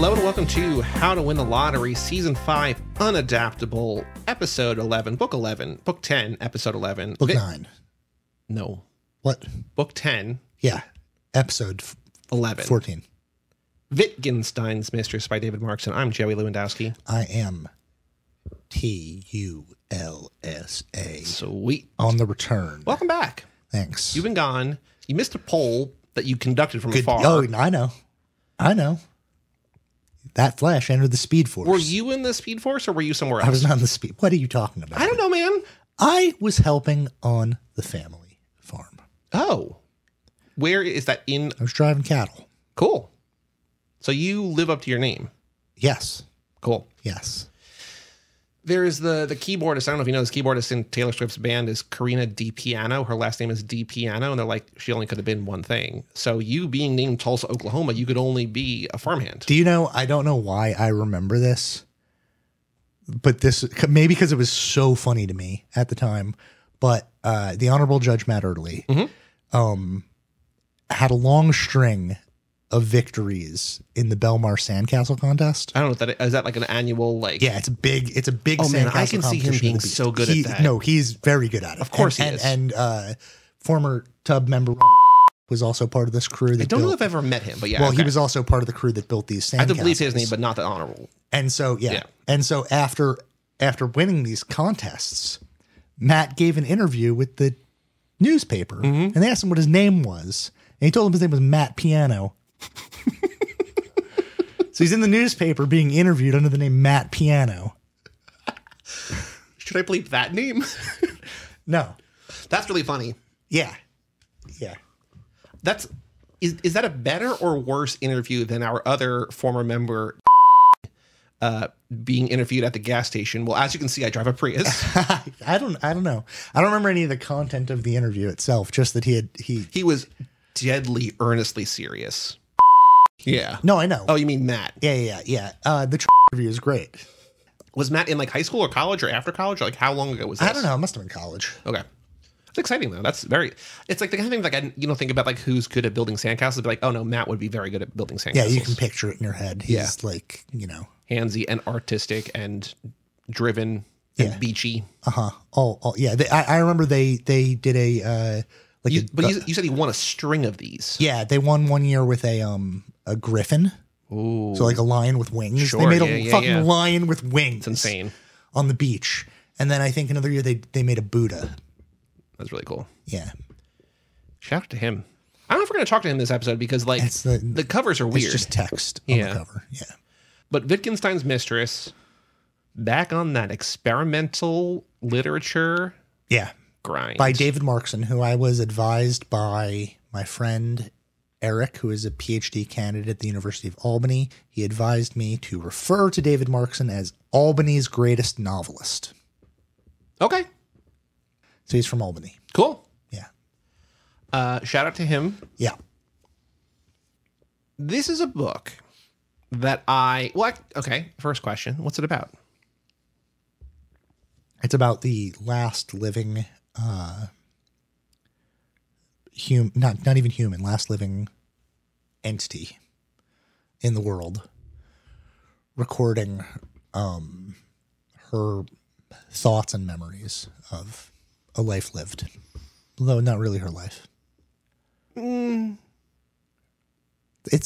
Hello and welcome to How to Win the Lottery, Season 5, Unadaptable, Episode 11, Book 11, Book 10, Episode 11. Book 9. No. What? Book 10. Yeah. Episode 11. 14. Wittgenstein's Mistress by David Markson. I'm Joey Lewandowski. I am Tulsa. Sweet. On the return. Welcome back. Thanks. You've been gone. You missed a poll that you conducted from afar. Oh, I know. I know. That Flash entered the Speed Force. Were you in the Speed Force or were you somewhere else? I was not in the Speed. What are you talking about? I don't know, man. I was helping on the family farm. Oh. Where is that in? I was driving cattle. Cool. So you live up to your name. Yes. Cool. Yes. There is the keyboardist. I don't know if you know this keyboardist in Taylor Swift's band is Karina DiPiano. Her last name is DiPiano, and they're like, she only could have been one thing. So you being named Tulsa, Oklahoma, you could only be a farmhand. Do you know, I don't know why I remember this, but this, maybe because it was so funny to me at the time, but the Honorable Judge Matt Erdely had a long string of victories in the Belmar Sandcastle contest. I don't know what that is. Is that like an annual, like? Yeah, it's a big. Oh man, I can see him being so good at that. No, he's very good at it. Of course, he is. And former Tub member was also part of this crew. That I don't know if I've ever met him, but yeah. Well, okay. He was also part of the crew that built these sandcastles. I have to believe his name, but not the honorable. And so yeah. And so after winning these contests, Matt gave an interview with the newspaper, and they asked him what his name was, and he told him his name was Matt Piano. So he's in the newspaper being interviewed under the name Matt Piano. Should I bleep that name? No. That's really funny. Yeah. Yeah. That's is that a better or worse interview than our other former member being interviewed at the gas station? Well, as you can see, I drive a Prius. I don't know. I don't remember any of the content of the interview itself, just that he was deadly, earnestly serious. Yeah. No, I know. Oh, you mean Matt? Yeah. The interview is great. Was Matt in like high school or college or after college? Or like how long ago was this? I don't know. It must have been college. Okay. It's exciting though. That's very. It's like the kind of thing like I, you know, think about like who's good at building sandcastles. It'd be like, oh no, Matt would be very good at building sandcastles. Yeah, you can picture it in your head. He's like, you know, handsy and artistic and driven and beachy. Oh yeah. I remember they did a. Like you said he won a string of these. Yeah, they won one year with a griffin. Ooh. So like a lion with wings. Sure, they made a fucking lion with wings. It's insane. On the beach. And then I think another year they made a Buddha. That's really cool. Yeah. Shout out to him. I don't know if we're going to talk to him this episode because like the covers are weird. It's just text on the cover. Yeah. But Wittgenstein's Mistress, back on that experimental literature. Yeah. Grind. By David Markson, who I was advised by my friend Eric, who is a PhD candidate at the University of Albany. He advised me to refer to David Markson as Albany's greatest novelist. Okay. So he's from Albany. Cool. Yeah. Shout out to him. Yeah. This is a book that okay, first question. What's it about? It's about the last living... not even human, last living entity in the world recording her thoughts and memories of a life lived, although not really her life. It's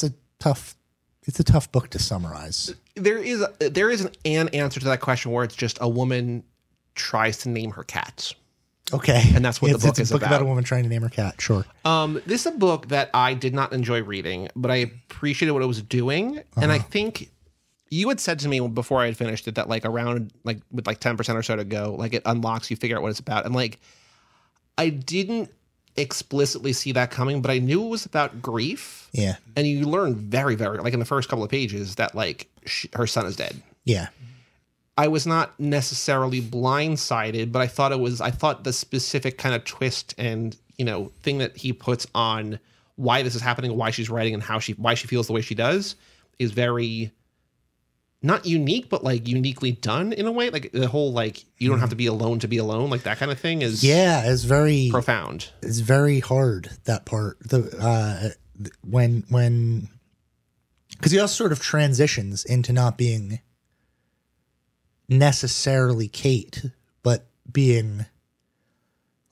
a tough book to summarize. There isn't an answer to that question where it's just a woman tries to name her cats. Okay. And that's what the book is about. It's a book about a woman trying to name her cat, sure. This is a book that I did not enjoy reading, but I appreciated what it was doing. And I think you had said to me before I had finished it that like around like with like 10% or so to go, like it unlocks, you figure out what it's about. And like I didn't explicitly see that coming, but I knew it was about grief. Yeah. And you learn very, very, like in the first couple of pages that like her son is dead. Yeah. I was not necessarily blindsided, but I thought the specific kind of twist and, you know, thing that he puts on why this is happening, why she's writing and why she feels the way she does is very not unique, but like uniquely done in a way. Like the whole, like, you don't have to be alone. Like that kind of thing is. Yeah. It's very profound. It's very hard. That part, when Because he also sort of transitions into not being necessarily Kate, but being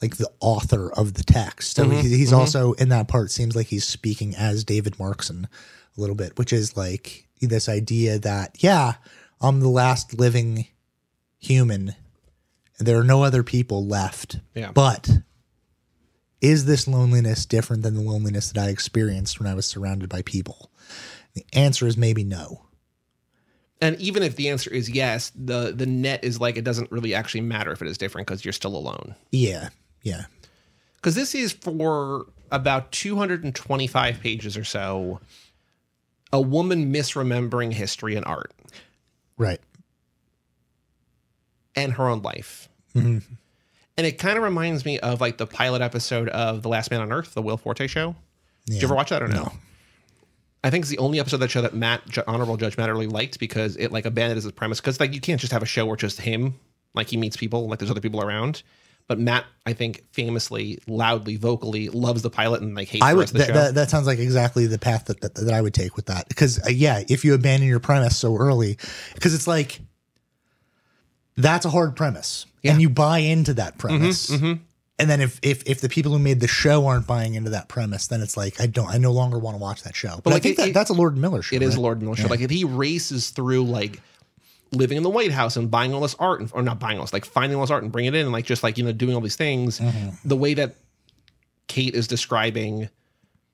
like the author of the text. So he's also in that part seems like he's speaking as David Markson a little bit, which is like this idea that, yeah, I'm the last living human. There are no other people left. Yeah. But is this loneliness different than the loneliness that I experienced when I was surrounded by people? The answer is maybe no. And even if the answer is yes, the net is like it doesn't really actually matter if it is different because you're still alone. Yeah, yeah. Because this is for about 225 pages or so, a woman misremembering history and art. Right. And her own life. Mm-hmm. And it kind of reminds me of like the pilot episode of The Last Man on Earth, the Will Forte show. Yeah. Did you ever watch that or no? I think it's the only episode of that show that Honorable Judge Matt Erdely liked because it like abandoned his premise. Because like you can't just have a show where just him, like he meets people, like there's other people around. But Matt, I think, famously, loudly, vocally loves the pilot and like hates the rest of the show. That sounds like exactly the path that I would take with that. Because yeah, if you abandon your premise so early, because it's like that's a hard premise, yeah, and you buy into that premise. And then if the people who made the show aren't buying into that premise, then it's like, I no longer want to watch that show. But like I think that's a Lord and Miller show. It is a Lord and Miller show. Like if he races through like living in the White House and buying all this art, or not buying all this, like finding all this art and bringing it in and like, just like, you know, doing all these things, the way that Kate is describing,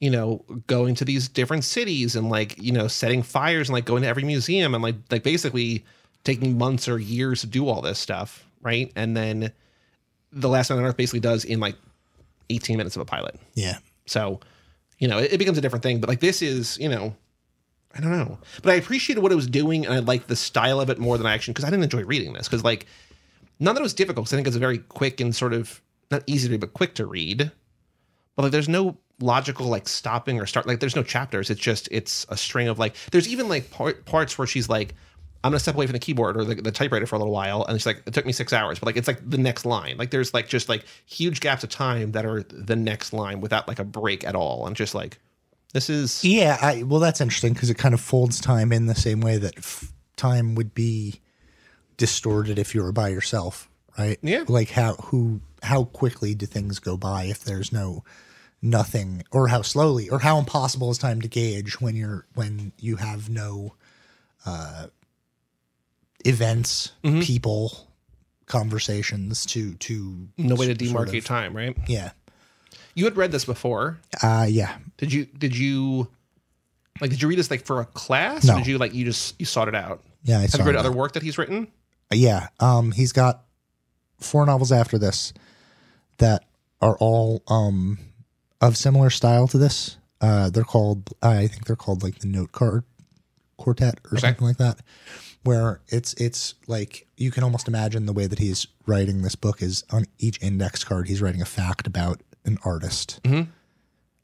you know, going to these different cities and like, you know, setting fires and like going to every museum and like basically taking months or years to do all this stuff. Right. And then The Last Man on Earth basically does in like 18 minutes of a pilot. Yeah. So, you know, it becomes a different thing. But like this is, you know, I don't know. But I appreciated what it was doing and I liked the style of it more than I actually, because I didn't enjoy reading this. Because like, not that it was difficult, because I think it's very quick and sort of, not easy to read, but quick to read. But like there's no logical like stopping or start, like there's no chapters. It's just, it's a string of like, there's even like parts where she's like, I'm going to step away from the keyboard or the typewriter for a little while. And it's like, it took me 6 hours, but like, it's like the next line. Like there's like, just like huge gaps of time that are the next line without like a break at all. And just like, this is. Yeah. Well, that's interesting because it kind of folds time in the same way that time would be distorted if you were by yourself. Right. Yeah. Like how quickly do things go by if there's nothing, or how slowly, or how impossible is time to gauge when you have no, events, people, conversations to no way to demarcate time, right? Yeah. You had read this before. Yeah. Did you like, did you read this like for a class? No. Or did you like, you sought it out? Yeah. Have you read other work that he's written? Yeah. He's got 4 novels after this that are all, of similar style to this. They're called, I think they're called like the Note Card Quartet or something like that, where it's like you can almost imagine the way that he's writing this book is on each index card he's writing a fact about an artist, and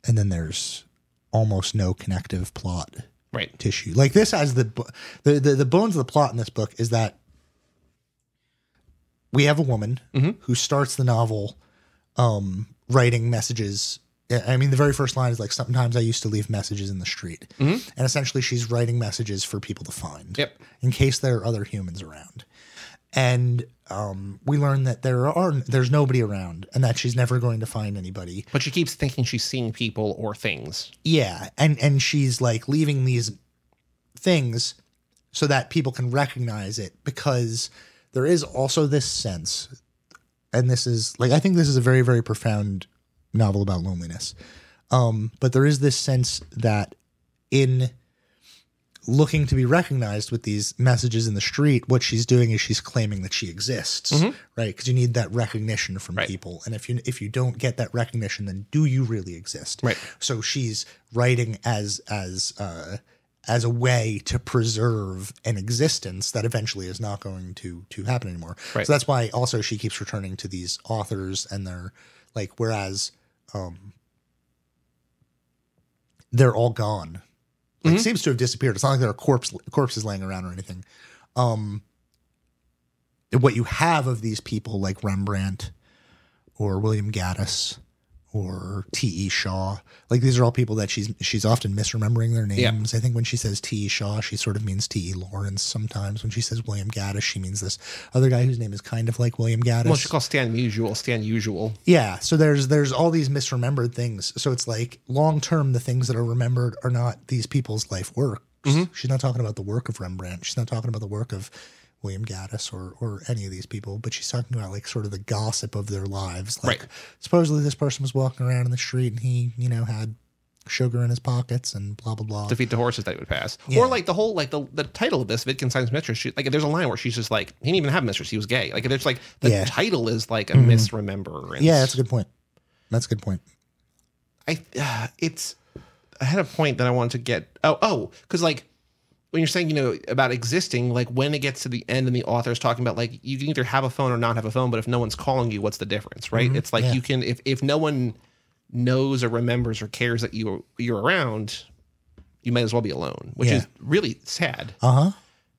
then there's almost no connective plot tissue. Like this has the bones of the plot in this book is that we have a woman who starts the novel writing messages. I mean, the very first line is like, sometimes I used to leave messages in the street. And essentially she's writing messages for people to find in case there are other humans around. And we learn that there's nobody around and that she's never going to find anybody. But she keeps thinking she's seeing people or things. Yeah. And she's like leaving these things so that people can recognize it, because there is also this sense. And this is like, I think this is a very, very profound novel about loneliness, but there is this sense that in looking to be recognized with these messages in the street, what she's doing is she's claiming that she exists, right? Because you need that recognition from people, and if you don't get that recognition, then do you really exist? Right. So she's writing as a way to preserve an existence that eventually is not going to happen anymore. Right. So that's why also she keeps returning to these authors and their like, whereas. They're all gone. Like, it seems to have disappeared. It's not like there are corpses laying around or anything. What you have of these people like Rembrandt or William Gaddis or T.E. Shaw. Like, these are all people that she's often misremembering their names. Yeah. I think when she says T.E. Shaw, she sort of means T.E. Lawrence sometimes. When she says William Gaddis, she means this other guy whose name is kind of like William Gaddis. Well, she calls Stan Usual. Yeah, so there's all these misremembered things. So it's like, long-term, the things that are remembered are not these people's life works. Mm-hmm. She's not talking about the work of Rembrandt. She's not talking about the work of William Gaddis or any of these people, but she's talking about like sort of the gossip of their lives. Like, right. Supposedly this person was walking around in the street and he, you know, had sugar in his pockets and blah, blah, blah. To feed the horses that he would pass. Yeah. Or like the whole, like the title of this, Wittgenstein's Mistress, like there's a line where she's just like, he didn't even have a mistress. He was gay. Like there's like, the title is like a misremembrance. Yeah, that's a good point. That's a good point. I had a point that I wanted to get. Oh, because like, when you're saying, you know, about existing, like when it gets to the end and the author's talking about like you can either have a phone or not have a phone, but if no one's calling you, what's the difference, right? Mm-hmm. It's like you can, if no one knows or remembers or cares that you're around, you might as well be alone, which is really sad. Uh-huh.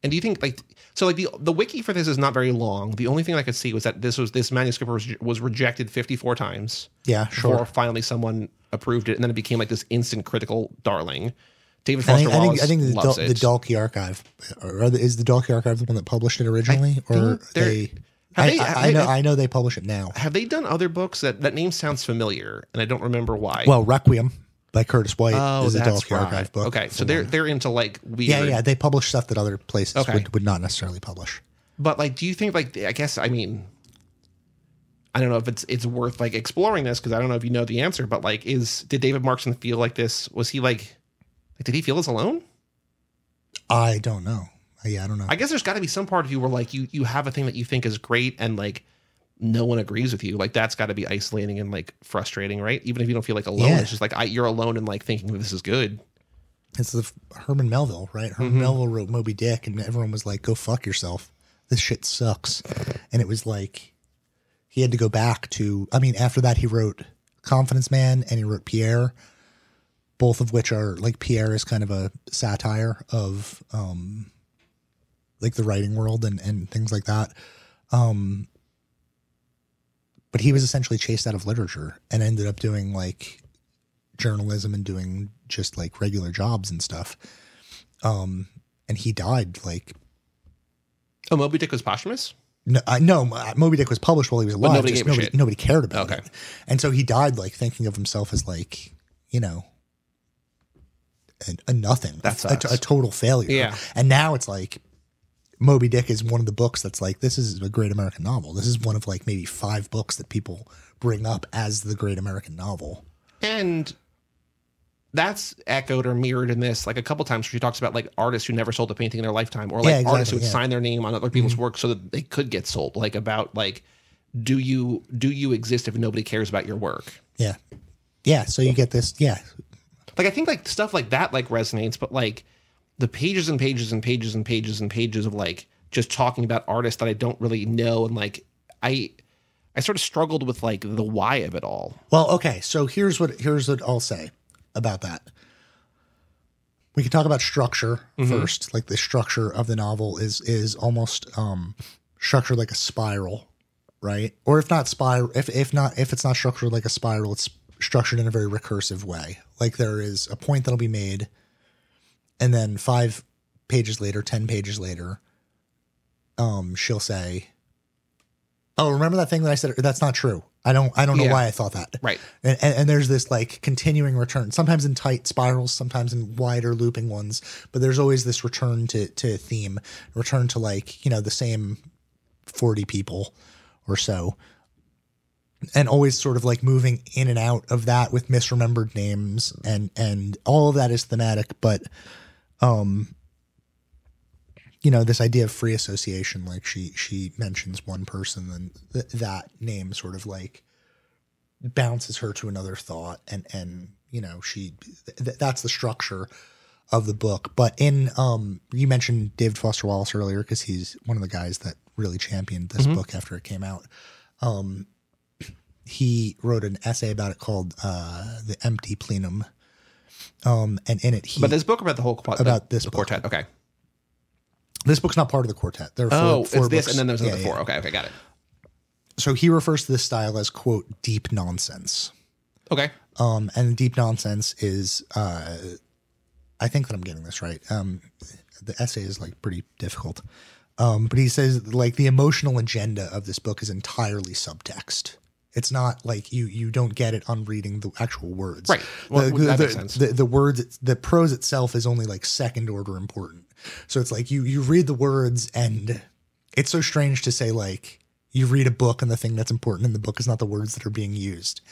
And do you think like, so like the wiki for this is not very long. The only thing I could see was that this manuscript was rejected 54 times. Yeah, sure. Before finally someone approved it, and then it became like this instant critical darling. David Foster Wallace. I think the Dalkey Archive, is the Dalkey Archive the one that published it originally, or they? I know they publish it now. Have they done other books that name sounds familiar, and I don't remember why? Well, Requiem by Curtis White is a Dalkey Archive book. Okay, so they're into like weird. Yeah, they publish stuff that other places would not necessarily publish. But like, do you think like I don't know if it's worth like exploring this because I don't know if you know the answer, but like, did David Markson feel like this? Was he like? Did he feel this alone? I don't know. Yeah, I don't know. I guess there's got to be some part of you where, like, you have a thing that you think is great and, like, no one agrees with you. Like, that's got to be isolating and, like, frustrating, right? Even if you don't feel, like, alone. Yeah. It's just, like, you're alone and, like, thinking that this is good. It's the Herman Melville, right? Herman Melville wrote Moby Dick, and everyone was like, go fuck yourself. This shit sucks. And it was, like, he had to go back to – I mean, after that, he wrote Confidence Man and he wrote Pierre – both of which are like Pierre is kind of a satire of like the writing world and things like that. But he was essentially chased out of literature and ended up doing like journalism and doing just like regular jobs and stuff. And he died like. Oh, Moby Dick was posthumous? No, Moby Dick was published while he was alive. But nobody cared about it. And so he died like thinking of himself as like, you know, a nothing. That's a total failure. Yeah. And now it's like Moby Dick is one of the books that's like, this is a great American novel. This is one of like maybe 5 books that people bring up as the great American novel. And that's echoed or mirrored in this like a couple times where she talks about like artists who never sold a painting in their lifetime or like artists who would sign their name on other people's work so that they could get sold. Like about like, do you exist if nobody cares about your work? Yeah. Yeah. So you get this. Yeah. Like, I think, like, stuff like that, like, resonates, but, like, the pages and pages and pages and pages and pages of, like, just talking about artists that I don't really know, and, like, I sort of struggled with, like, the why of it all. Well, okay, so here's what I'll say about that. We can talk about structure first. Like, the structure of the novel is almost structured like a spiral, right? Or if it's not structured like a spiral, it's structured in a very recursive way. Like there is a point that'll be made and then 5 pages later, 10 pages later, she'll say, oh, remember that thing that I said? That's not true. I don't know why I thought that. Right. And there's this like continuing return, sometimes in tight spirals, sometimes in wider looping ones, but there's always this return to theme, return to like, you know, the same 40 people or so. And always sort of like moving in and out of that with misremembered names and all of that is thematic, but, you know, this idea of free association, like she mentions one person and that name sort of like bounces her to another thought and you know, that's the structure of the book. But you mentioned David Foster Wallace earlier, cause he's one of the guys that really championed this book after it came out. He wrote an essay about it called "The Empty Plenum," and in it, but this book about the whole quartet. Okay, this book's not part of the quartet. There are four it's books. This, and then there's another four. Okay, got it. So he refers to this style as "quote deep nonsense," Okay. And Deep Nonsense is, I think that I'm getting this right. The essay is like pretty difficult. But he says like the emotional agenda of this book is entirely subtext. It's not like you don't get it on reading the actual words. Right. Well, that makes sense. The words, the prose itself is only like second order important. So it's like you read the words, and it's so strange to say like you read a book and the thing that's important in the book is not the words that are being used.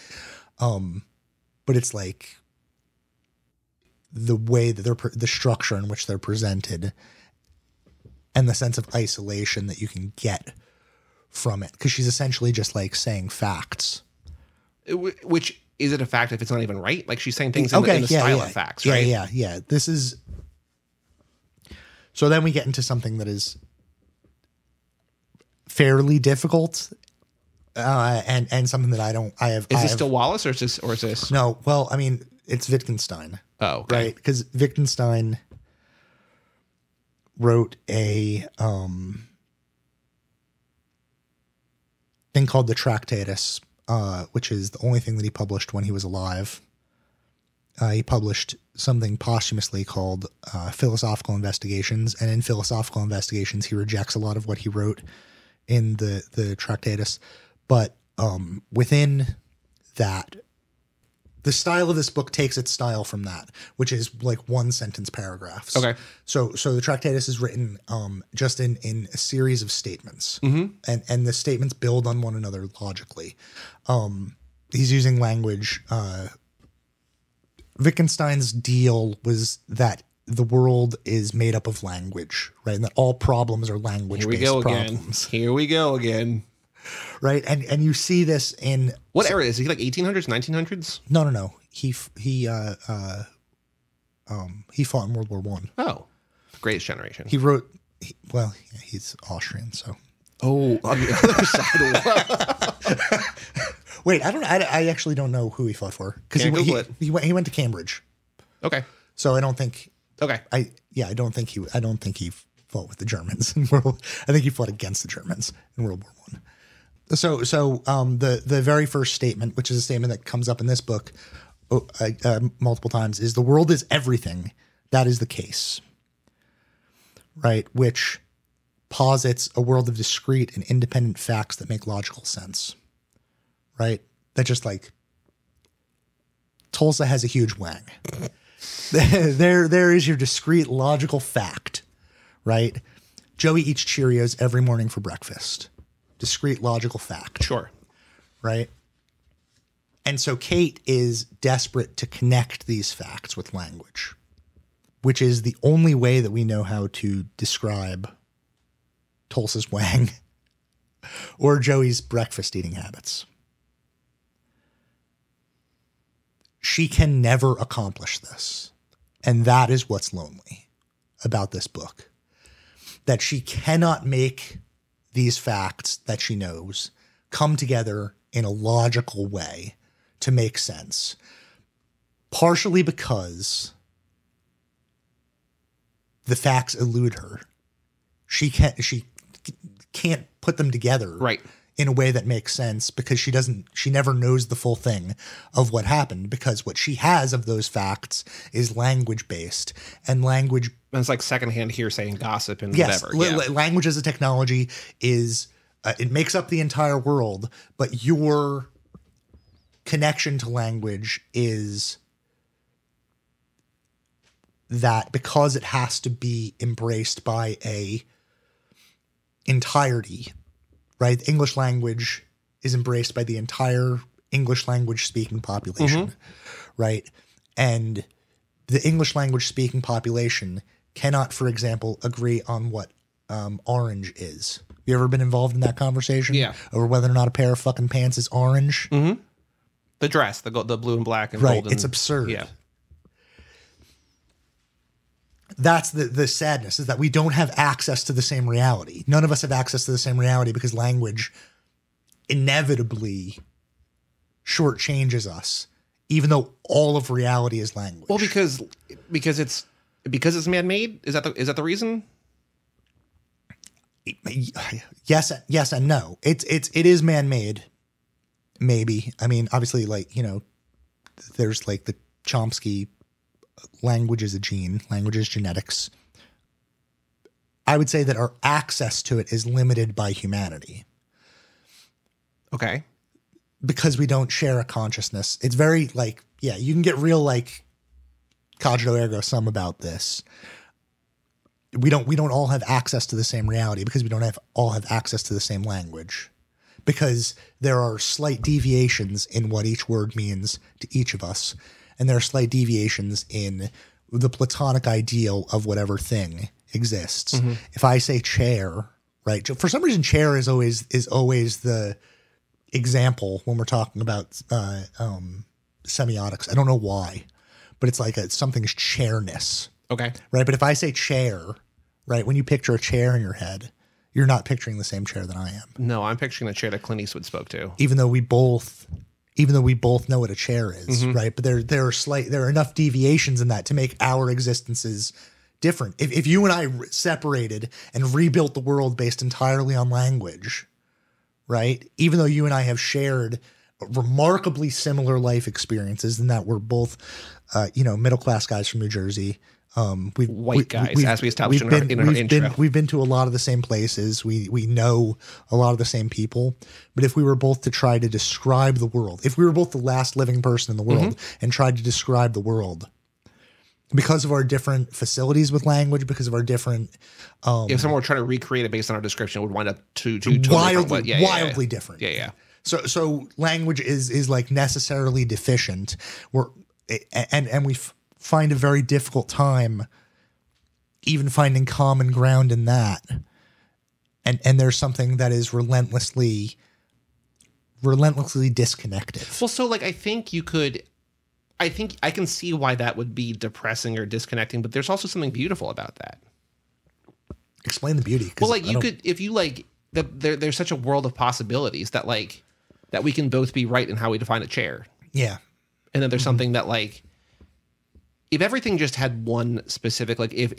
But it's like the way that the structure in which they're presented and the sense of isolation that you can get from it, because she's essentially just like saying facts. Which is it a fact if it's not even right? Like she's saying things in the style of facts, right? Yeah. This is. So then we get into something that is fairly difficult, and something that I don't. I have. Is this still Wallace or is this? No. Well, I mean, it's Wittgenstein. Oh, okay. Right, because Wittgenstein wrote a thing called the Tractatus, which is the only thing that he published when he was alive. He published something posthumously called Philosophical Investigations, and in Philosophical Investigations, he rejects a lot of what he wrote in the Tractatus. But within that, the style of this book takes its style from that, which is like one sentence paragraphs. Okay. So the Tractatus is written just in a series of statements, and the statements build on one another logically. He's using language. Wittgenstein's deal was that the world is made up of language, right? And that all problems are language-based problems. Here we go again. Right, and you see this in what era is he, like 1800s, 1900s? No. He fought in World War I. Oh, the Greatest Generation. He wrote. He's Austrian, so. Oh, on the other side of the Wait, I don't. I actually don't know who he fought for, because he went to Cambridge. Okay. So I don't think. Okay. I don't think he fought with the Germans in World. I think he fought against the Germans in World War I. So the very first statement, which is a statement that comes up in this book multiple times, is the world is everything. That is the case, right? Which posits a world of discrete and independent facts that make logical sense, right? That just like Tulsa has a huge wang. there is your discrete logical fact, right? Joey eats Cheerios every morning for breakfast. Discrete logical fact. Sure. Right? And so Kate is desperate to connect these facts with language, which is the only way that we know how to describe Tulsa's wang or Joey's breakfast eating habits. She can never accomplish this. And that is what's lonely about this book, that she cannot make these facts that she knows come together in a logical way to make sense, partially because the facts elude her. She can't put them together right in a way that makes sense, because she never knows the full thing of what happened, because what she has of those facts is language based, and language. And it's like secondhand hearsay and gossip and whatever. Yeah. Language as a technology is, it makes up the entire world, but your connection to language is that because it has to be embraced by a entirety. Right, the English language is embraced by the entire English language speaking population, right? And the English language speaking population cannot, for example, agree on what orange is. You ever been involved in that conversation? Yeah. Over whether or not a pair of fucking pants is orange? Mm-hmm. The dress, the blue and black and right, golden. It's absurd. Yeah. That's the sadness, is that we don't have access to the same reality. None of us have access to the same reality, because language inevitably shortchanges us, even though all of reality is language. Well, because it's man-made. Is that the reason? Yes and no. It is man-made. Maybe. I mean, obviously, like, you know, there's like the Chomsky language is a gene, language is genetics. I would say that our access to it is limited by humanity. Okay. Because we don't share a consciousness. It's very like, yeah, you can get real like cogito ergo sum about this. We don't all have access to the same reality because we don't all have access to the same language, because there are slight deviations in what each word means to each of us. And there are slight deviations in the Platonic ideal of whatever thing exists. Mm-hmm. If I say chair, right? For some reason, chair is always the example when we're talking about semiotics. I don't know why, but it's like something's chairness. Okay. Right. But if I say chair, right, when you picture a chair in your head, you're not picturing the same chair that I am. No, I'm picturing the chair that Clint Eastwood spoke to. Even though we both know what a chair is, mm-hmm. right? But there are enough deviations in that to make our existences different. If you and I separated and rebuilt the world based entirely on language, right? Even though you and I have shared remarkably similar life experiences, in that we're both, middle class guys from New Jersey. We've been to a lot of the same places. We know a lot of the same people. But if we were both to try to describe the world, if we were both the last living person in the world mm-hmm. and tried to describe the world, because of our different facilities with language, because of our different, if someone were trying to recreate it based on our description, it would wind up wildly different. Yeah, yeah. So language is like necessarily deficient. We find a very difficult time even finding common ground in that. And there's something that is relentlessly disconnected. Well, so like, I think I can see why that would be depressing or disconnecting, but there's also something beautiful about that. Explain the beauty. Well, like there's such a world of possibilities that like, that we can both be right in how we define a chair. Yeah. And then there's mm-hmm. something that like, if everything just had one specific, like if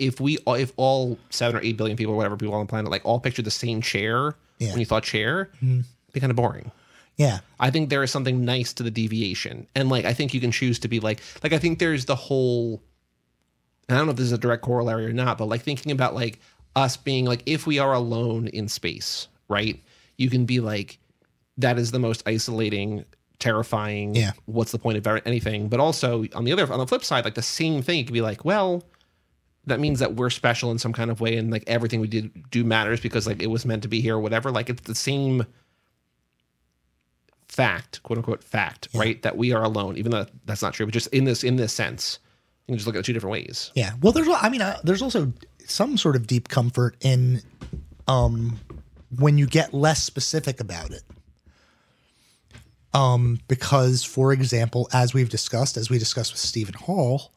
all 7 or 8 billion people or whatever people on the planet, like all pictured the same chair yeah. when you thought chair, mm-hmm. it'd be kind of boring. Yeah. I think there is something nice to the deviation. And like, I think you can choose to be like, I think there's the whole, and I don't know if this is a direct corollary or not, but like thinking about like us being like, if we are alone in space, right? You can be like, that is the most isolating, terrifying. Yeah. What's the point of anything? But also on the flip side, like the same thing, you could be like, well, that means that we're special in some kind of way. And like everything we do matters because like it was meant to be here or whatever. Like it's the same fact, quote unquote fact, yeah. right? That we are alone, even though that's not true, but just in this sense, you can just look at it two different ways. Yeah. Well, there's also some sort of deep comfort in, when you get less specific about it. Because, for example, as we discussed with Stephen Hall,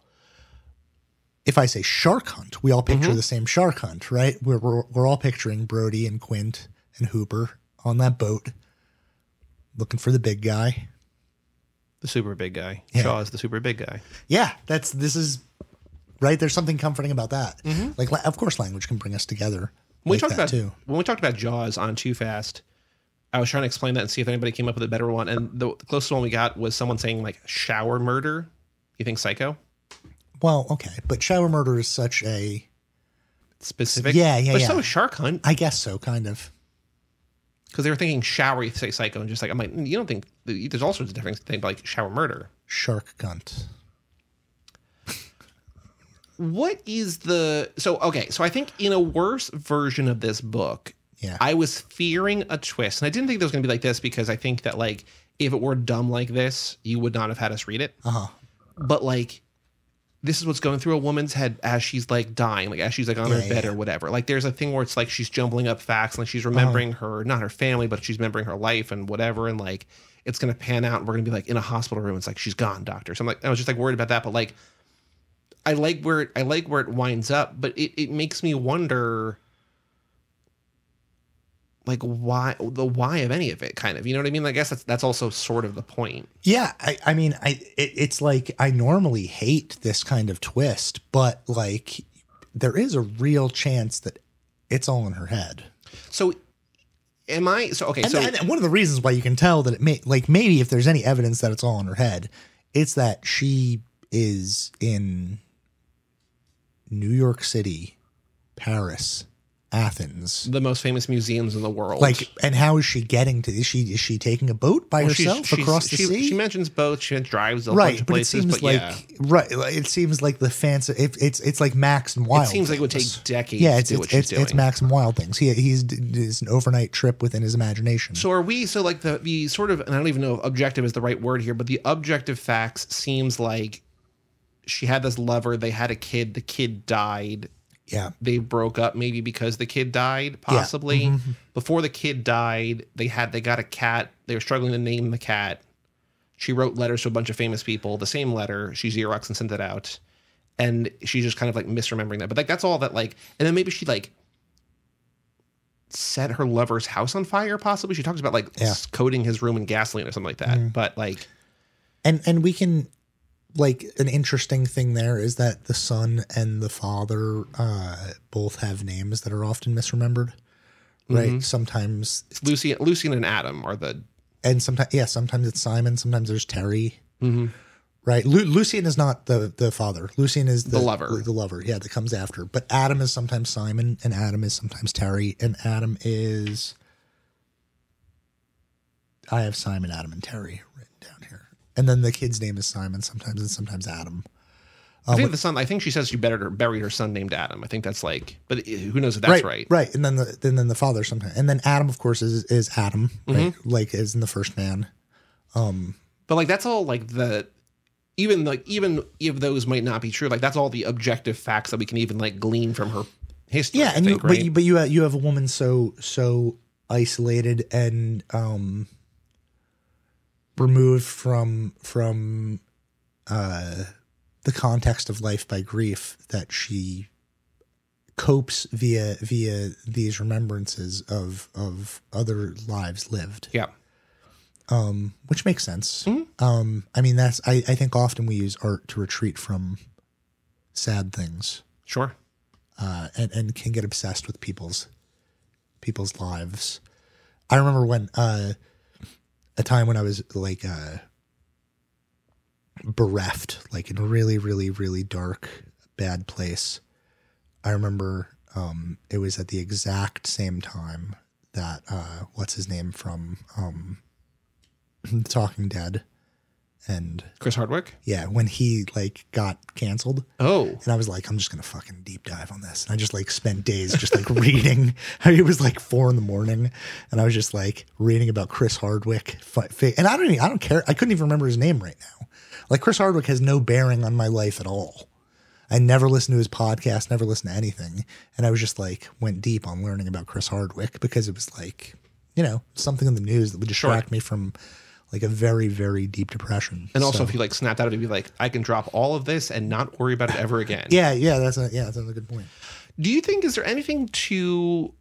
if I say shark hunt, we all picture mm-hmm. the same shark hunt, right? We're all picturing Brody and Quint and Hooper on that boat looking for the big guy. The super big guy. Yeah. Jaws, the super big guy. Yeah, this is right. There's something comforting about that. Mm-hmm. Like, of course, language can bring us together. When we talked about Jaws on Too Fast, I was trying to explain that and see if anybody came up with a better one. And the closest one we got was someone saying like shower murder. You think Psycho? Well, okay. But shower murder is such a specific. Yeah, yeah, but yeah. So is shark hunt. I guess so, kind of. Because they were thinking shower, you say Psycho. And just like, I'm like, you don't think, there's all sorts of different things like shower murder. Shark hunt. What is the, so I think in a worse version of this book, yeah. I was fearing a twist, and I didn't think it was going to be like this because I think that like if it were dumb like this, you would not have had us read it. Uh-huh. But like, this is what's going through a woman's head as she's like dying, like as she's like on her bed or whatever. Like there's a thing where it's like she's jumbling up facts, and like she's remembering uh-huh. her, not her family, but she's remembering her life and whatever. And like it's going to pan out, and we're going to be like in a hospital room. It's like she's gone, doctor. So I'm like, I was just like worried about that, but like I like where it winds up, but it makes me wonder. Like why of any of it, kind of, you know what I mean? I guess that's also sort of the point. Yeah. I mean, it's like, I normally hate this kind of twist, but like there is a real chance that it's all in her head. So am I, so, okay. And one of the reasons why you can tell that it may, like maybe if there's any evidence that it's all in her head It's that she is in New York City, Paris, Athens, the most famous museums in the world. Like, and how is she getting to? Is she taking a boat by herself across the sea? She mentions boats. She drives a bunch of places. But it seems like the fancy. It's like Max and Wild. It seems like it would take decades. Yeah, it's Max and Wild things. It's an overnight trip within his imagination. So are we? So like the sort of, and I don't even know if objective is the right word here, but the objective facts seems like she had this lover. They had a kid. The kid died. Yeah, they broke up maybe because the kid died, possibly. Yeah. Mm-hmm. Before the kid died, they got a cat. They were struggling to name the cat. She wrote letters to a bunch of famous people, the same letter. She Xeroxed and sent it out, and she's just kind of like misremembering that. But like that's all that like, and then maybe she like set her lover's house on fire. Possibly she talks about like coating his room in gasoline or something like that. Mm. But like, and we can. Like an interesting thing there is that the son and the father both have names that are often misremembered, right? Mm-hmm. Sometimes it's Lucian and Adam are the, and sometimes it's Simon, sometimes there's Terry, mm-hmm. right? Lucian is not the father. Lucian is the lover, yeah, that comes after. But Adam is sometimes Simon, and Adam is sometimes Terry, and Adam is, I have Simon, Adam, and Terry written down here. And then the kid's name is Simon sometimes, and sometimes Adam. I think the son. I think she says she buried her son named Adam. I think that's like, but who knows if that's right? Right. And then the father sometimes, and then Adam, of course, is Adam, right? Mm-hmm. Like is in the first man. But like that's all like the, even if those might not be true, like that's all the objective facts that we can even like glean from her history. Yeah, but you have a woman so isolated and removed from the context of life by grief that she copes via these remembrances of other lives lived. Yeah. Which makes sense. Mm-hmm. I mean, that's, I think often we use art to retreat from sad things. Sure. And can get obsessed with people's lives. I remember when, a time when I was like bereft, like in a really, really, really dark, bad place. I remember it was at the exact same time that what's his name from Talking Dead and Chris Hardwick. Yeah, when he like got canceled. Oh, and I was like, I'm just gonna fucking deep dive on this. And I just like spent days just like reading. It was like 4 in the morning, and I was just like reading about Chris Hardwick. And I don't care. I couldn't even remember his name right now. Like Chris Hardwick has no bearing on my life at all. I never listened to his podcast, never listened to anything, and I was just like went deep on learning about Chris Hardwick because it was like, you know, something in the news that would distract me from. Like a very, very deep depression. And also if you like snapped out of it, you'd be like, I can drop all of this and not worry about it ever again. That's another good point. Do you think, is there anything to,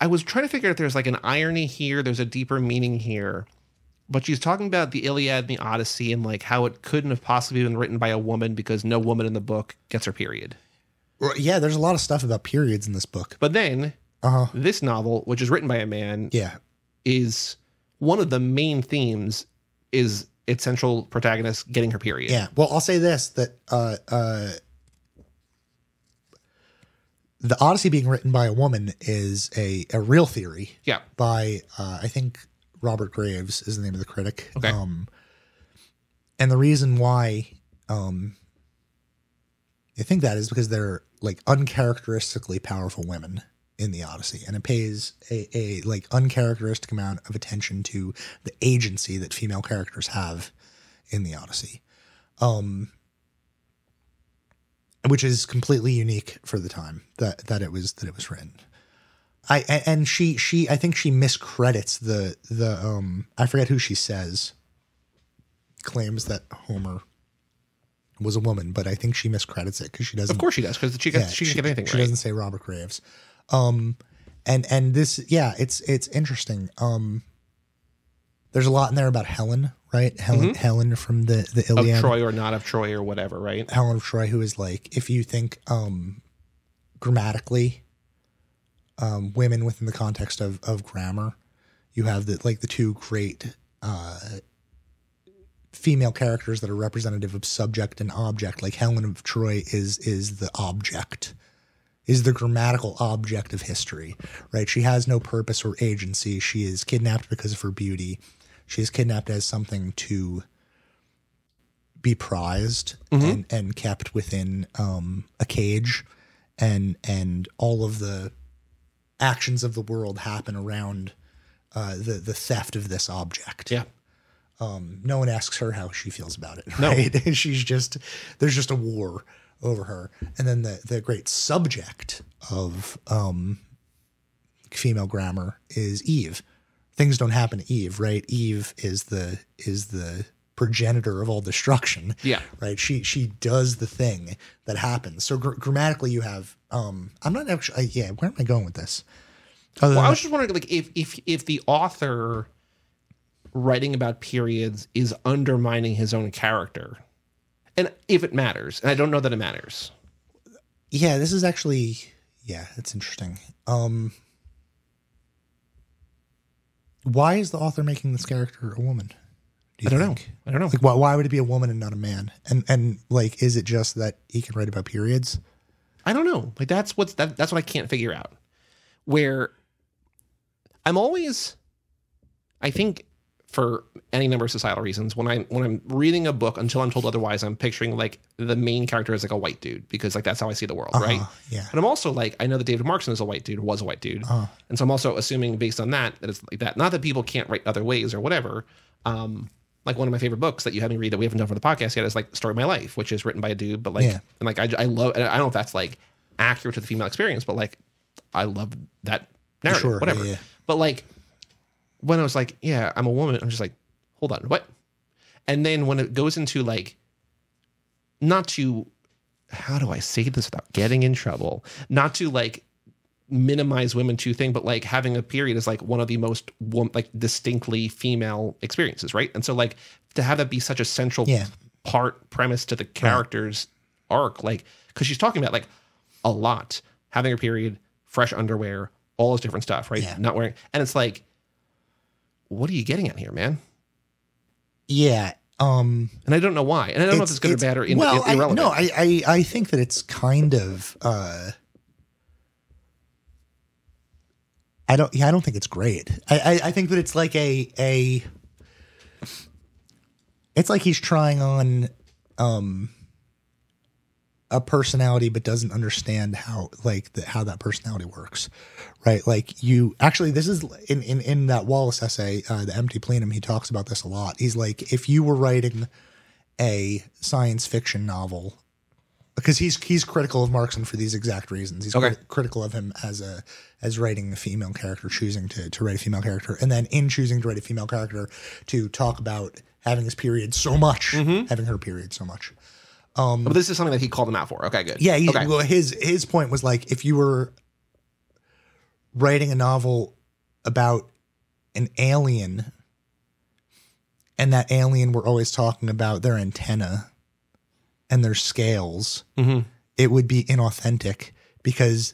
I was trying to figure out if there's like an irony here, there's a deeper meaning here, but she's talking about the Iliad and the Odyssey and like how it couldn't have possibly been written by a woman because no woman in the book gets her period. Yeah, there's a lot of stuff about periods in this book. But then this novel, which is written by a man, is... One of the main themes is its central protagonist getting her period. Yeah. Well, I'll say this, that the Odyssey being written by a woman is a real theory. Yeah. By, I think, Robert Graves is the name of the critic. Okay. And the reason why I think that is because they're like uncharacteristically powerful women in the Odyssey, and it pays a like uncharacteristic amount of attention to the agency that female characters have in the Odyssey, which is completely unique for the time that it was written. I think she miscredits the I forget who she says claims that Homer was a woman, but I think she miscredits it because she doesn't. Of course she does, because she can get anything right. She doesn't say Robert Graves. And this, yeah, it's interesting. There's a lot in there about Helen, right? Helen, mm-hmm. Helen from the Iliad. Of Troy or not of Troy or whatever, right? Helen of Troy, who is like, if you think, grammatically, women within the context of grammar, you have the two great, female characters that are representative of subject and object, like Helen of Troy is the object, is the grammatical object of history, right? She has no purpose or agency. She is kidnapped because of her beauty. She is kidnapped as something to be prized and kept within a cage, and all of the actions of the world happen around the theft of this object. Yeah. No one asks her how she feels about it, right? No. She's just, there's just a war over her. And then the great subject of female grammar is Eve. Things don't happen to Eve, right? Eve is the progenitor of all destruction. Yeah. Right. She does the thing that happens. So grammatically you have, I'm not actually, yeah. Where am I going with this? Well, I was just wondering, like, if the author writing about periods is undermining his own character, and if it matters, and I don't know that it matters. Yeah, this is actually, yeah, that's interesting. Why is the author making this character a woman? I don't know. Like, why would it be a woman and not a man? And like, is it just that he can write about periods? I don't know. Like, that's what I can't figure out. Where I'm always, I think, for any number of societal reasons, when I'm reading a book, until I'm told otherwise, I'm picturing like the main character is like a white dude, because like that's how I see the world, right? Yeah. And I'm also like, I know that David Markson is a white dude, was a white dude, and so I'm also assuming based on that that it's like that. Not that people can't write other ways or whatever. Like one of my favorite books that you had me read that we haven't done for the podcast yet is like Story of My Life, which is written by a dude, but like, yeah. And like I love, and I don't know if that's like accurate to the female experience, but like I love that narrative, sure, whatever. Yeah, yeah. But like, when I was like, yeah, I'm a woman, I'm just like, hold on, what? And then when it goes into like, not to, how do I say this without getting in trouble? Not to like minimize women to thing, but like having a period is like one of the most like distinctly female experiences, right? And so like to have that be such a central premise to the character's arc, like, because she's talking about like a lot, having her period, fresh underwear, all this different stuff, right? Yeah. Not wearing, and it's like, what are you getting at here, man? Yeah. And I don't know why. And I don't know if it's good or bad or irrelevant. I think that it's kind of, I don't think it's great. I think that it's like it's like he's trying on, a personality, but doesn't understand how, like, how that personality works, right? Like, you actually, this is in that Wallace essay, The Empty Plenum, he talks about this a lot. He's like, if you were writing a science fiction novel, because he's critical of Markson for these exact reasons. He's critical of him as writing a female character, choosing to write a female character, and then in choosing to write a female character, to talk about having his period so much, having her period so much. But this is something that he called him out for. Okay, good. Yeah. Well, his point was like, if you were writing a novel about an alien, and that alien were always talking about their antenna and their scales, it would be inauthentic, because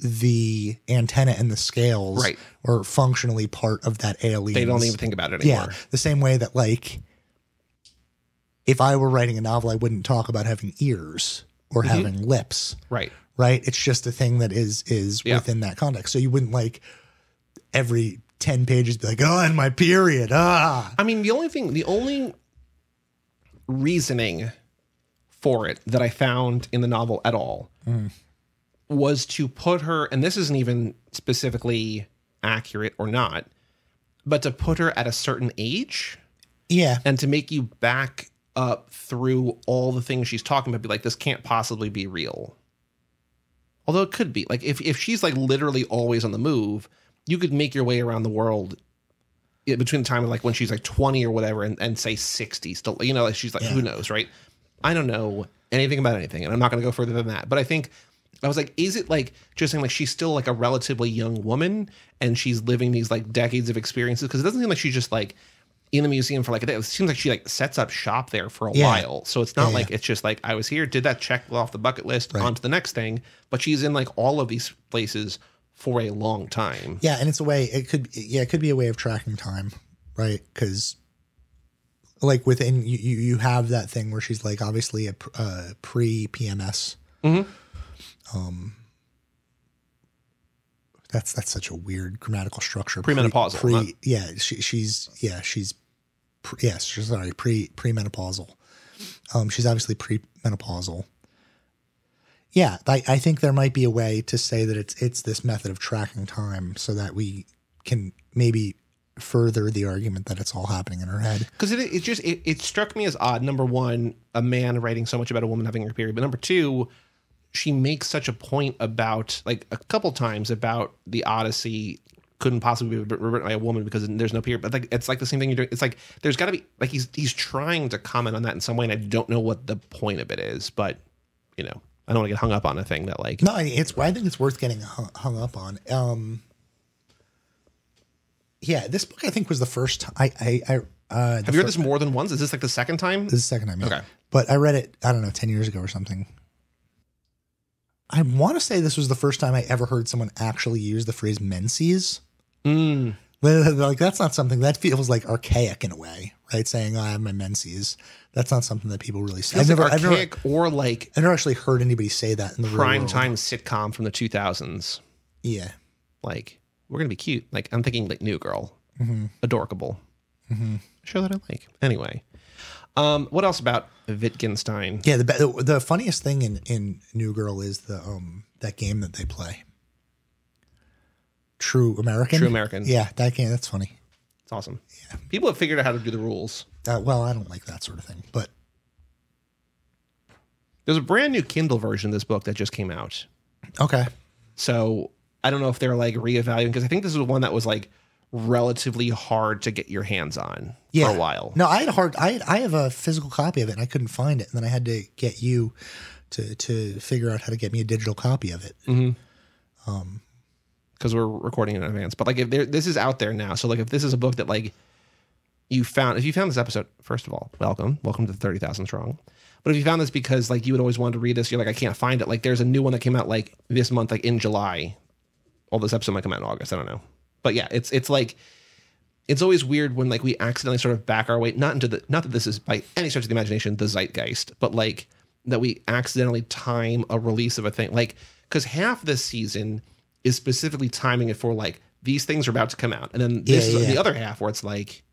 the antenna and the scales are functionally part of that alien. They don't even think about it anymore. Yeah, the same way that like, if I were writing a novel, I wouldn't talk about having ears or having lips. Right. Right. It's just a thing that is within that context. So you wouldn't like every 10 pages be like, oh, and my period. Ah. I mean, the only reasoning for it that I found in the novel at all was to put her, and this isn't even specifically accurate or not, but to put her at a certain age. Yeah. And to make you back up through all the things she's talking about, be like, this can't possibly be real. Although it could be. Like, if she's like literally always on the move, you could make your way around the world between the time of like when she's like 20 or whatever and say 60 still, you know, like she's like, who knows, right? I don't know anything about anything, and I'm not going to go further than that. But I think I was like, is it like just saying like she's still like a relatively young woman and she's living these like decades of experiences? Because it doesn't seem like she's just like in the museum for like a day. It seems like she like sets up shop there for a while. So it's not like it's just like I was here, did that, check off the bucket list, on to the next thing. But she's in like all of these places for a long time. Yeah, and it's a way, it could be a way of tracking time, right? Because Like within you have that thing where she's like obviously a pre-PMS. Mm-hmm. That's such a weird grammatical structure. Premenopausal. She's premenopausal. She's obviously premenopausal. Yeah, I think there might be a way to say that it's this method of tracking time so that we can maybe further the argument that it's all happening in her head. Because it struck me as odd. Number one, a man writing so much about a woman having her period. But number two, she makes such a point about, like a couple times, about the Odyssey couldn't possibly be written by a woman because there's no period. But like, it's like the same thing you're doing. It's like there's got to be like he's trying to comment on that in some way, and I don't know what the point of it is. But you know, I don't want to get hung up on a thing that like. No, I think it's worth getting hung up on. Yeah, this book I think was the first time have you read this more than once? Is this like the second time? This is the second time. Yeah. Okay, but I read it, I don't know, 10 years ago or something. I want to say this was the first time I ever heard someone actually use the phrase menses. Mm. Like that's not something that feels like archaic in a way, right? Saying I have my menses. That's not something that people really say. I've never actually heard anybody say that in the prime time sitcom from the 2000s. Yeah, like. We're going to be cute. Like, I'm thinking like New Girl. Mm-hmm. Adorkable. Mm-hmm. Show that I like. Anyway. What else about Wittgenstein? Yeah, the funniest thing in New Girl is the that game that they play. True American? True American. Yeah, that game. That's funny. It's awesome. Yeah. People have figured out how to do the rules. Well, I don't like that sort of thing, but. There's a brand new Kindle version of this book that just came out. Okay. So I don't know if they're like reevaluating, because I think this is one that was like relatively hard to get your hands on for a while. No, I have a physical copy of it and I couldn't find it. And then I had to get you to figure out how to get me a digital copy of it. Mm-hmm. Because we're recording in advance. But like if this is out there now. So like if this is a book that like you found, if you found this episode, first of all, welcome to the 30,000 Strong. But if you found this because like you had always wanted to read this, you're like, I can't find it. Like there's a new one that came out like this month, like in July. All this episode might come out in August. I don't know. But yeah, it's like, it's always weird when like we accidentally sort of back our way, not that this is by any stretch of the imagination, the zeitgeist, but like that we accidentally time a release of a thing. Like, cause half this season is specifically timing it for like, these things are about to come out. And then the other half where it's like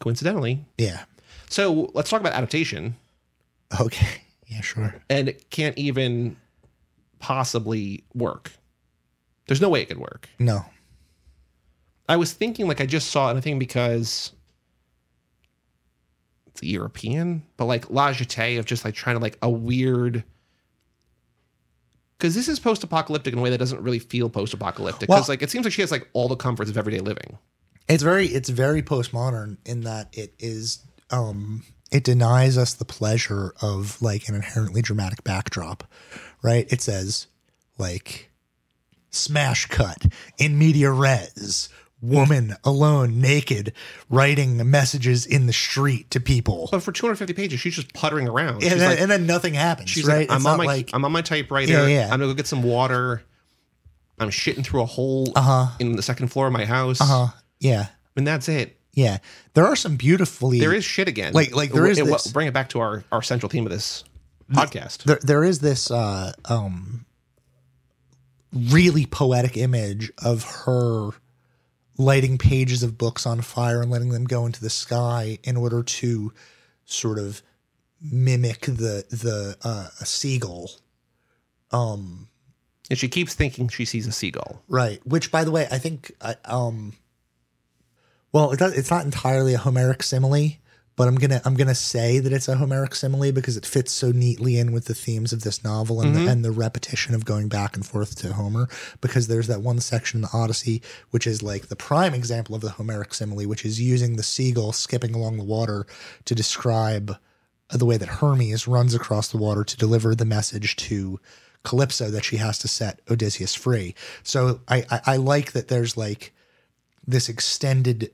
coincidentally. Yeah. So let's talk about adaptation. Okay. Yeah, sure. And it can't even possibly work. There's no way it could work. No. I was thinking, like, I just saw it, I think because it's European, but like La Jetée of just like trying to like a weird, because this is post-apocalyptic in a way that doesn't really feel post-apocalyptic. Because well, like it seems like she has like all the comforts of everyday living. It's very postmodern in that it is it denies us the pleasure of like an inherently dramatic backdrop, right? It says like, smash cut in media res, woman alone naked writing messages in the street to people, but for 250 pages she's just puttering around and then nothing happens. She's right, like, I'm on my typewriter. Yeah. I'm gonna go get some water. I'm shitting through a hole in the second floor of my house. Yeah, and that's it. Yeah, there are some beautifully, there is shit again, like there is this, bring it back to our central theme of this podcast. There is this really poetic image of her lighting pages of books on fire and letting them go into the sky in order to sort of mimic a seagull. And she keeps thinking she sees a seagull. Right. Which, by the way, I think, well, it's not entirely a Homeric simile, but I'm gonna say that it's a Homeric simile because it fits so neatly in with the themes of this novel and, and the repetition of going back and forth to Homer, because there's that one section in the Odyssey, which is like the prime example of the Homeric simile, which is using the seagull skipping along the water to describe the way that Hermes runs across the water to deliver the message to Calypso that she has to set Odysseus free. So I like that there's like this extended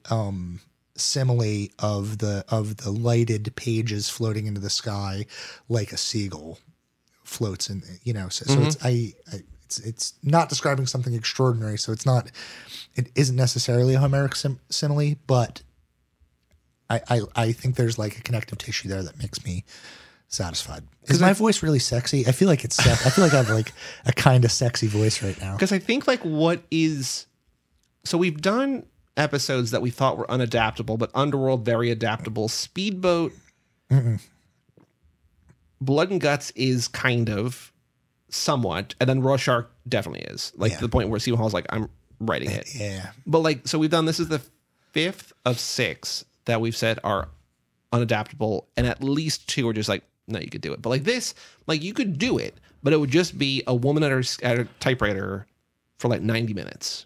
simile of the lighted pages floating into the sky like a seagull floats in, you know, so it's not describing something extraordinary, so it isn't necessarily a Homeric simile, but I think there's like a connective tissue there that makes me satisfied. Is my voice really sexy? I feel like it's I feel like I have like a kind of sexy voice right now. Because I think like what is, so we've done episodes that we thought were unadaptable, but Underworld, very adaptable. Speedboat, Blood and Guts is kind of somewhat, and then Raw Shark definitely is, like, to the point where Stephen Hall's like, I'm writing it. Yeah. But like, so we've done, this is the 5th of 6 that we've said are unadaptable, and at least 2 are just like, no, you could do it. But like this, like you could do it, but it would just be a woman at her typewriter for like 90 minutes.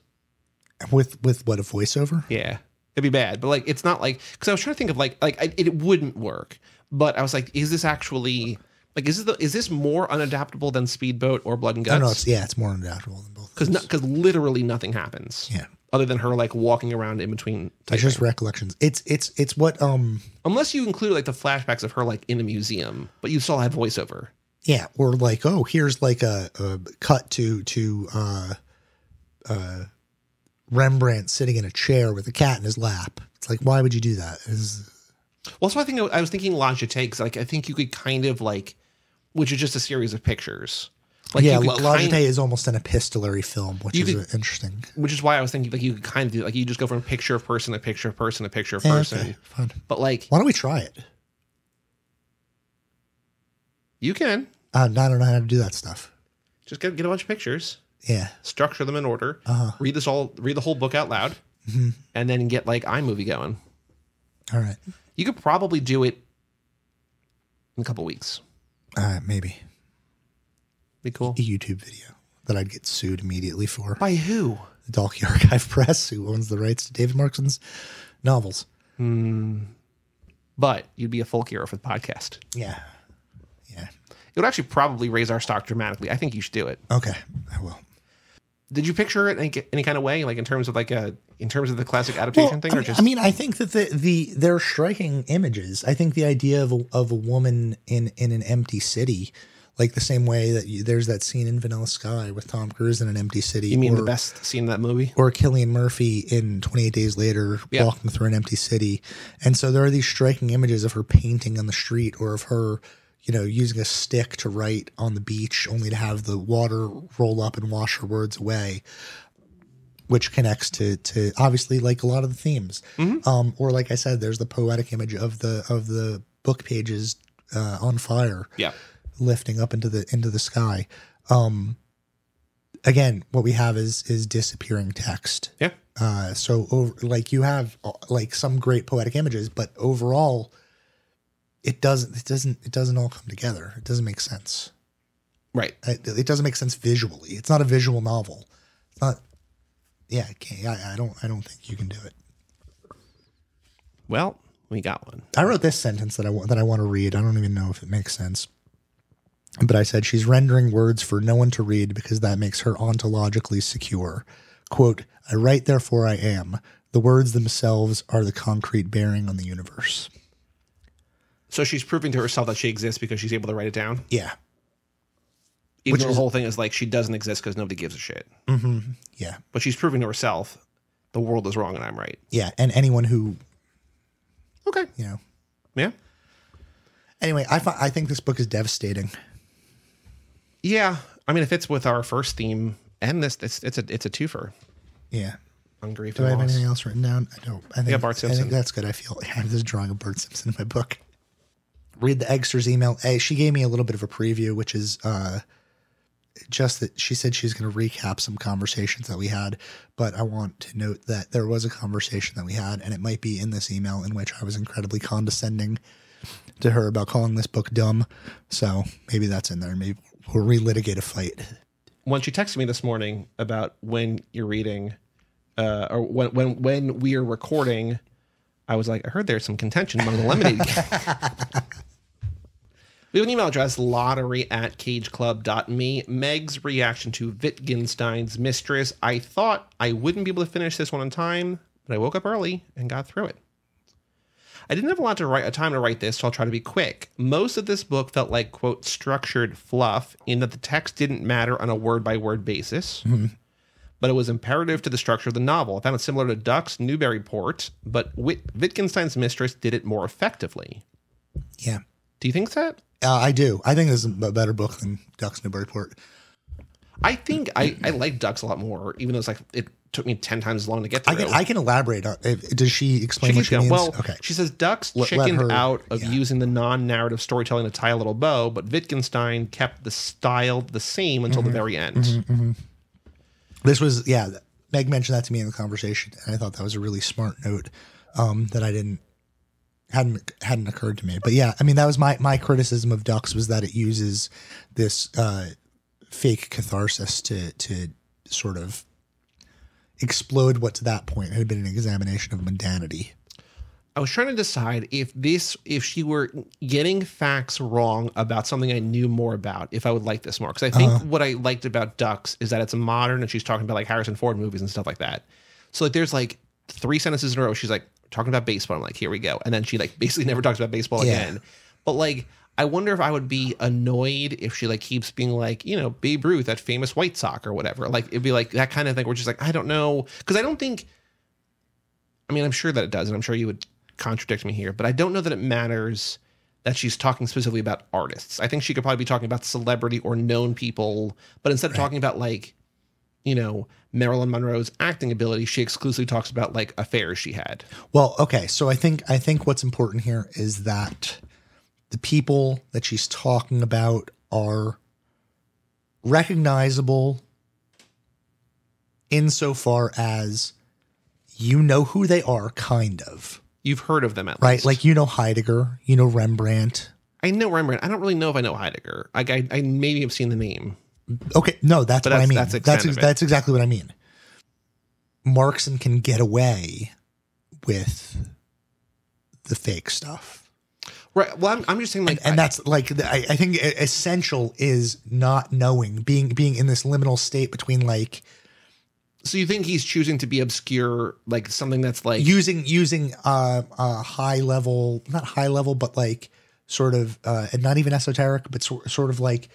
With what, a voiceover? Yeah. It'd be bad, but like, it's not like, because I was trying to think of it wouldn't work. But I was like, is this actually, like, is this more unadaptable than Speedboat or Blood and Guts? No, it's more unadaptable than both. Because literally nothing happens. Yeah. Other than her like walking around in between. It's just recollections. It's what unless you include like the flashbacks of her like in the museum, but you still have voiceover. Yeah, or like, oh, here's like a cut to Rembrandt sitting in a chair with a cat in his lap. It's like, why would you do that? Well, so I think I was thinking La Jetée, because like I think you could kind of like, which is just a series of pictures. Like, yeah, La Jetée is almost an epistolary film, which is interesting. Which is why I was thinking like you could kind of do like you just go from picture of person to picture of person to picture of person. Okay, fun. But like, why don't we try it? You can. I don't know how to do that stuff. Just get a bunch of pictures. Yeah. Structure them in order. Read the whole book out loud, and then get like iMovie going. All right. You could probably do it in a couple weeks. Maybe. Be cool. A YouTube video that I'd get sued immediately for. By who? The Dalkey Archive Press, who owns the rights to David Markson's novels. But you'd be a folk hero for the podcast. Yeah. Yeah. It would actually probably raise our stock dramatically. I think you should do it. Okay, I will. Did you picture it in any kind of way, like in terms of the classic adaptation thing? I think that they're striking images. I think the idea of a woman in an empty city, like the same way that there's that scene in Vanilla Sky with Tom Cruise in an empty city. You mean the best scene in that movie? Or Cillian Murphy in 28 Days Later walking through an empty city. And so there are these striking images of her painting on the street, or of her, you know, using a stick to write on the beach only to have the water roll up and wash her words away, which connects to obviously like a lot of the themes. Or like I said, there's the poetic image of the book pages on fire. Yeah. Lifting up into the sky. Again, what we have is disappearing text. Yeah. So like you have like some great poetic images, but overall it doesn't all come together. It doesn't make sense. Right. It doesn't make sense visually. It's not a visual novel. It's not. Yeah. I don't think you can do it. Well, we got one. I wrote this sentence that I want to read. I don't even know if it makes sense. But I said, she's rendering words for no one to read because that makes her ontologically secure. Quote, I write, therefore I am. The words themselves are the concrete bearing on the universe. So she's proving to herself that she exists because she's able to write it down? Yeah. Even though the whole thing is like she doesn't exist because nobody gives a shit. Yeah. But she's proving to herself the world is wrong and I'm right. Yeah, and anyone who... Okay. You know. Yeah. Anyway, I think this book is devastating. Yeah, I mean, it fits with our first theme, and it's a twofer. Yeah, on grief. Do I have anything else written down? I don't. I think Bart Simpson. I think that's good. I feel I have this drawing of Bart Simpson in my book. Read the Eggster's email. Hey, she gave me a little bit of a preview, which is just that she said she's going to recap some conversations that we had. But I want to note that there was a conversation that we had, and it might be in this email, in which I was incredibly condescending to her about calling this book dumb. So maybe that's in there. Maybe we'll relitigate a fight. Once you texted me this morning about when you're reading or when we are recording, I was like, I heard there's some contention among the Lemonade Gang. We have an email address, lottery@cageclub.me. Meg's reaction to Wittgenstein's Mistress. I thought I wouldn't be able to finish this one on time, but I woke up early and got through it. I didn't have a lot of time to write this, so I'll try to be quick. Most of this book felt like, quote, structured fluff, in that the text didn't matter on a word-by-word basis. but it was imperative to the structure of the novel. I found it similar to Ducks, Newburyport, but Wittgenstein's Mistress did it more effectively. Yeah. Do you think that? I do. I think this is a better book than Ducks, Newburyport. I think I like Ducks a lot more, even though it's like it took me 10 times as long to get through. I can elaborate on it. Does she explain what she means? Well, okay. She says Ducks chickened out of using the non-narrative storytelling to tie a little bow, but Wittgenstein kept the style the same until the very end. This was, Meg mentioned that to me in the conversation, and I thought that was a really smart note that I hadn't occurred to me. But yeah, I mean, that was my criticism of Ducks, was that it uses this fake catharsis to sort of explode what to that point had been an examination of mundanity. I was trying to decide if she were getting facts wrong about something I knew more about, if I would like this more. Because I think what I liked about Ducks is that it's modern and she's talking about like Harrison Ford movies and stuff like that. So like there's like three sentences in a row. She's like talking about baseball. I'm like, here we go. And then she like basically never talks about baseball again. But like, I wonder if I would be annoyed if she like keeps being like, you know, Babe Ruth, that famous White Sox or whatever. Like it'd be like that kind of thing where she's like, I don't know. Because I don't think, I mean, I'm sure that it does. And I'm sure you would contradict me here, but I don't know that it matters that she's talking specifically about artists. I think she could probably be talking about celebrity or known people, but instead of talking about like, you know, Marilyn Monroe's acting ability, she exclusively talks about like affairs she had. Well, okay. So I think what's important here is that the people that she's talking about are recognizable insofar as you know who they are, kind of. You've heard of them at least. Right, like you know Heidegger, you know Rembrandt. I know Rembrandt. I don't really know if I know Heidegger. Like I maybe have seen the name. Okay, no, that's what I mean. That's exactly what I mean. Markson can get away with the fake stuff. Right. Well, I'm just saying like, and that's like, I think essential is not knowing, being in this liminal state between like. So you think he's choosing to be obscure, like something that's like using high level, not high level, but like sort of and not even esoteric, but sort of like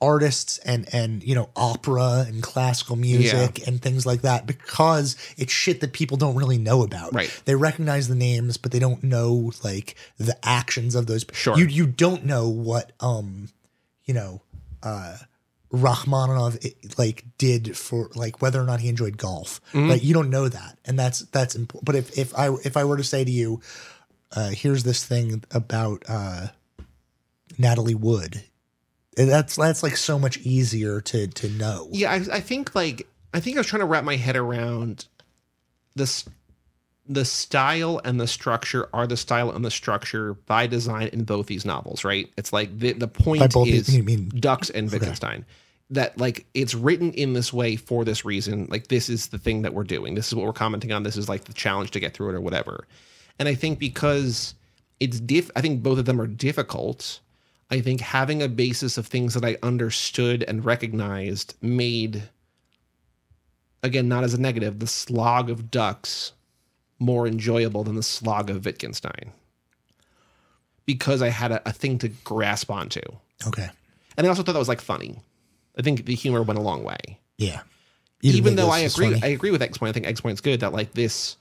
artists and you know, opera and classical music and things like that, because it's shit that people don't really know about. Right. They recognize the names, but they don't know like the actions of those. Sure. You don't know what Rachmaninoff like did for like whether or not he enjoyed golf. Like you don't know that, and that's important. But if I were to say to you, here's this thing about Natalie Wood. That's like so much easier to know. Yeah, I think I was trying to wrap my head around this. The style and the structure are the style and the structure by design in both these novels, right? It's like the point is Ducks and Wittgenstein. Okay. That like it's written in this way for this reason. Like this is the thing that we're doing. This is what we're commenting on. This is like the challenge to get through it or whatever. And I think because it's I think both of them are difficult. I think having a basis of things that I understood and recognized made, again, not as a negative, the slog of Ducks more enjoyable than the slog of Wittgenstein, because I had a thing to grasp onto. Okay. And I also thought that was like funny. I think the humor went a long way. Yeah. Even though I agree with X-Point. I think X-Point's good, that like this,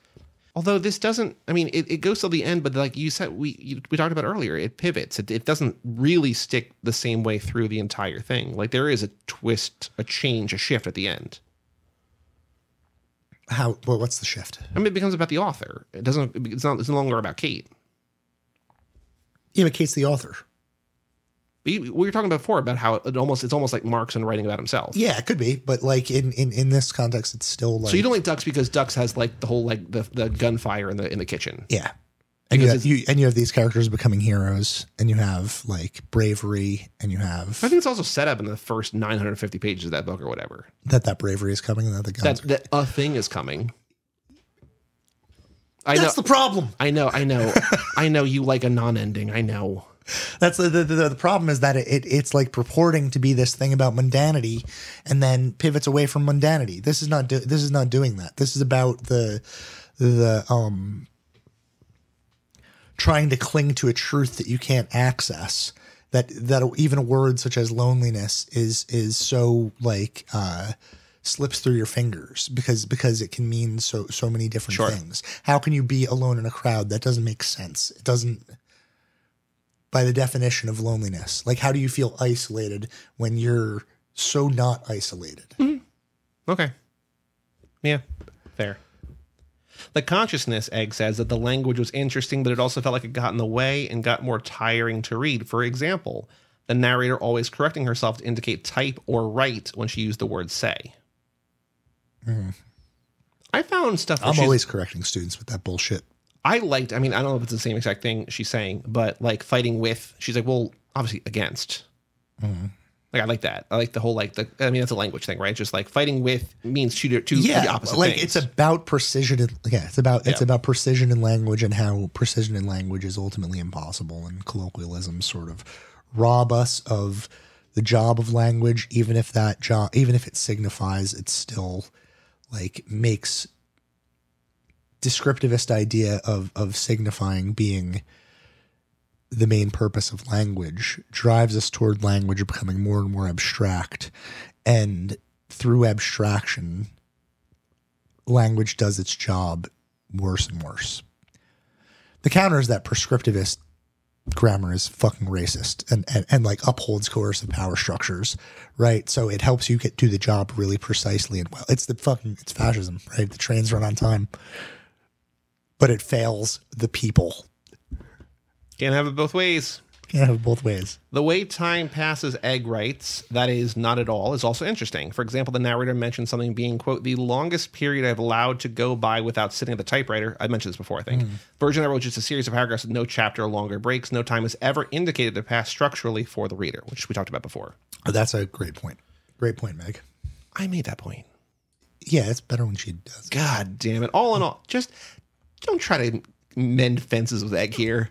although this doesn't, I mean, it goes till the end, but like you said, we talked about earlier, it pivots. It doesn't really stick the same way through the entire thing. Like there is a twist, a change, a shift at the end. How? Well, what's the shift? I mean, it becomes about the author. It doesn't. It's no longer about Kate. Yeah, but Kate's the author. But we were talking before about how it's almost like Markson writing about himself. Yeah, it could be, but like in this context, it's still like. So you don't like Ducks because Ducks has like the whole like the gunfire in the kitchen. Yeah, and you have these characters becoming heroes, and you have like bravery, and you have. I think it's also set up in the first 950 pages of that book or whatever. That bravery is coming, and that the guns that a thing is coming. That's the problem. I know, I know. You like a non-ending. I know. That's the problem is that it's like purporting to be this thing about mundanity and then pivots away from mundanity. This is not doing that. This is about the trying to cling to a truth that you can't access, that even a word such as loneliness is so like slips through your fingers because it can mean so many different things. How can you be alone in a crowd? That doesn't make sense. It doesn't, by the definition of loneliness. Like, how do you feel isolated when you're so not isolated? Mm-hmm. Okay. Yeah, fair. The consciousness egg says that the language was interesting, but it also felt like it got in the way and got more tiring to read. For example, the narrator always correcting herself to indicate type or write when she used the word say. Mm. I found stuff. I'm always correcting students with that bullshit. I mean, I don't know if it's the same exact thing she's saying, but like fighting with, she's like, well, obviously against. Mm. Like, I like that. I like the whole, like, I mean, that's a language thing, right? Just like fighting with means two the opposite things. It's about precision. It's about precision in language and how precision in language is ultimately impossible, and colloquialisms sort of rob us of the job of language, even if that job, even if it signifies, it still like makes descriptivist idea of signifying being the main purpose of language, drives us toward language becoming more and more abstract. And through abstraction, language does its job worse and worse. The counter is that prescriptivist grammar is fucking racist and like upholds coercive power structures, right? So it helps you do the job really precisely and well. It's it's fascism, right? The trains run on time, but it fails the people. Can't have it both ways. Can't have it both ways. The way time passes, egg writes, that is, not at all, is also interesting. For example, the narrator mentioned something being, quote, the longest period I've allowed to go by without sitting at the typewriter. I mentioned this before, I think. Virgin, I wrote just a series of paragraphs with no chapter or longer breaks. No time is ever indicated to pass structurally for the reader, which we talked about before. Oh, that's a great point. Great point, Meg. I made that point. Yeah, it's better when she does it. God damn it. All in all, just don't try to mend fences with egg here.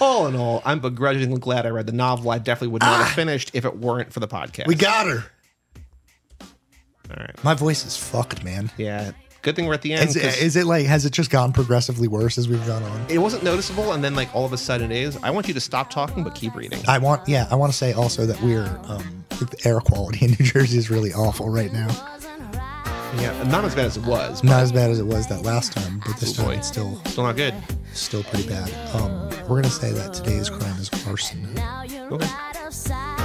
All in all, I'm begrudgingly glad I read the novel. I definitely would not have finished if it weren't for the podcast. We got her. All right. My voice is fucked, man. Yeah. Good thing we're at the end. Is it like, has it just gotten progressively worse as we've gone on? It wasn't noticeable, and then like all of a sudden it is. I want you to stop talking but keep reading. I want to say also that we're, the air quality in New Jersey is really awful right now. Yeah, not as bad as it was. Not as bad as it was that last time, but this time it's still not good. Still pretty bad. We're going to say that today's crime is arson. Okay.